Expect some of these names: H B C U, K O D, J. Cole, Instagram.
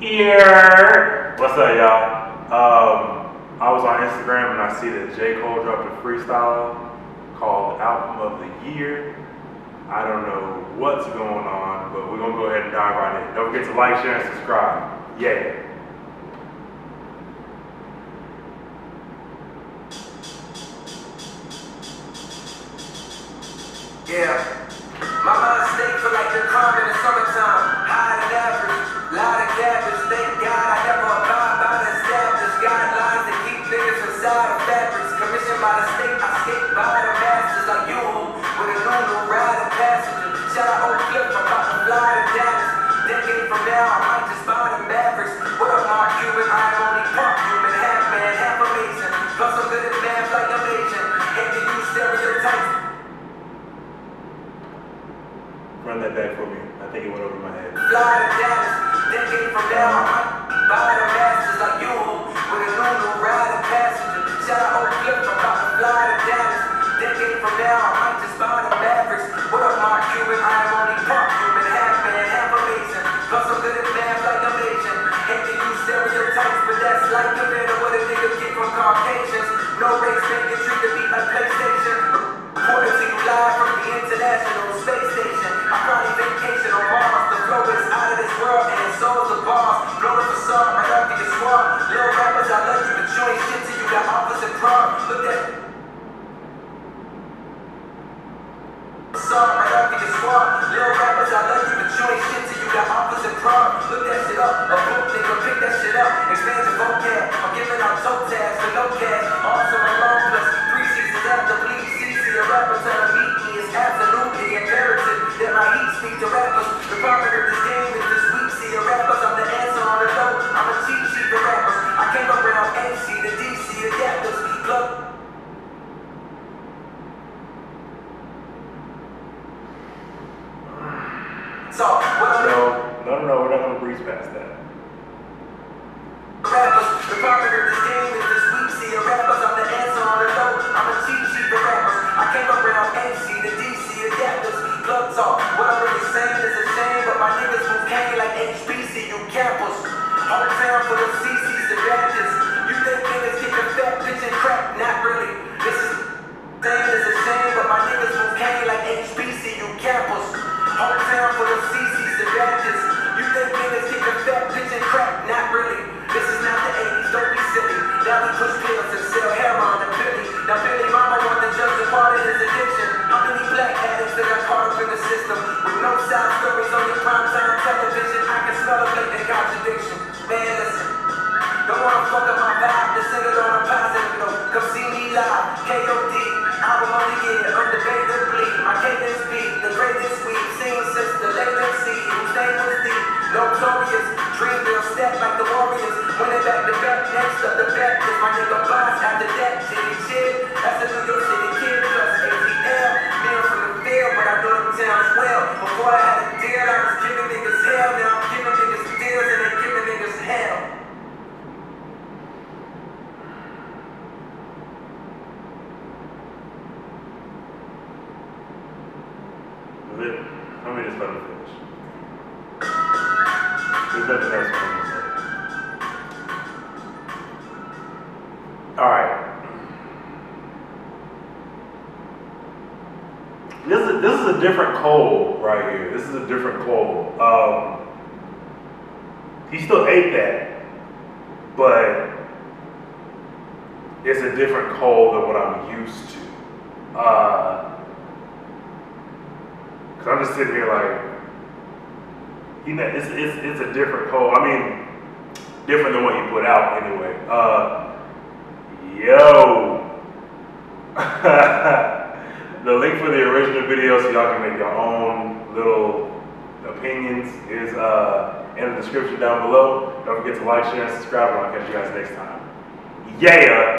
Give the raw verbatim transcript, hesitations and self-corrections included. Ear. What's up, y'all? Um, I was on Instagram and I see that J. Cole dropped a freestyle called Album of the Year. I don't know what's going on, but we're gonna go ahead and dive right in. Don't forget to like, share, and subscribe. Yeah. Yeah, my mind stayed for like the calm in the summertime. High and average, lot of garbage. Thank God I never abide by the established guidelines that keep niggas inside of fabrics. Commissioned by the state, I skate by the masters like you with a noodle rider passenger. Shout out Oak Cliff, I'm about to fly to Dallas. Decade from now, I might just buy the Mavericks. What up, my human? I only pump human, half man, half amazing. Plus I'm good at math like I'm Asian. And to use stereotypes. Run that back for me. I think it went over my head. Fly to Dallas, decade from now, buy the masters like you with a noodle rider passenger. Shout out Oak Cliff, I'm about to fly to Dallas. Decade from now, I might just buy the Mavericks. What up, my Cuban? I am only part human, half man, half amazing. Plus I'm good at math like I'm Asian. Hate to use stereotypes, but that's like the middle of what a nigga get from Caucasians. No race make it treat to beat like PlayStation. Reported to you live from the International Space Station. I probably vacation on Mars. The flow is out of this world and it's all the bars. Blow the facade right up to your squad. Little rappers, I love you, but you ain't shit till you got offers and crime. Look at facade right up to your squad. Little rappers, I love you, but you ain't shit till you got offers and crime. Look that shit up. A book nigga, pick that shit up. Expand your vocab. I'm giving out toe tags for no cash. Also a long plus three seasons after bleed. C C a rapper telling me he is absolutely imperative. That my heat speak to rappers. The problem of this game is this week. See the rappers, I'm the answer on the low. I'm a cheat sheet to rappers. I came up and I'm A C to D C adapters. Look. So, what I'm no, no, no, no, we're not going to breeze past that. Rappers, the problem of this game is this week. See the rappers, I'm the answer on the low. I'm a cheat sheet to rappers. I came up and I'm A C to D C adapters. Club talk. What I'm really saying is a shame, but my niggas who came like H B C U campus. Hometown for the C Cs and badges. You think niggas get the fat bitch and crap? Not really. This is saying is a shame, but my niggas who came like H B C U campus. Hometown for the C Cs and badges. You think niggas get the fat bitch and crap? Not really. This is not the eighties. Don't be silly. Now we push pills and sell heroin and Billy. Now Billy mama want to judge the part of his addiction. How many black addicts that got caught up in the system? With no side stories on your primetime television, I can smell a blatant contradiction. Man, listen. Don't wanna fuck up my vibe, just sing it on a positive note. Come see me live, K O D, album of the year, undebatably. My cadence beat, the greatest week, seen since the late M C, whose name was D. Notorious, dream real step like the Warriors. Winning back to back, next up the back, cause my nigga boss after that, shitty shit. That's the New York City kid, plus A T L. Meal from the field, but I know them towns well. Before I had a deal, I was giving niggas hell. Now I'm giving niggas deals and they giving niggas hell. Let me just let him finish. Just let the next one say. Alright. This is, this is a different Cole right here. This is a different Cole. Um, he still ate that, but it's a different Cole than what I'm used to. Uh, Cause I'm just sitting here like, you know, it's it's it's a different Cole. I mean, different than what he put out anyway. Uh, yo, the link for the original video so y'all can make your own little opinions is uh, in the description down below. Don't forget to like, share, and subscribe, and I'll catch you guys next time. Yeah.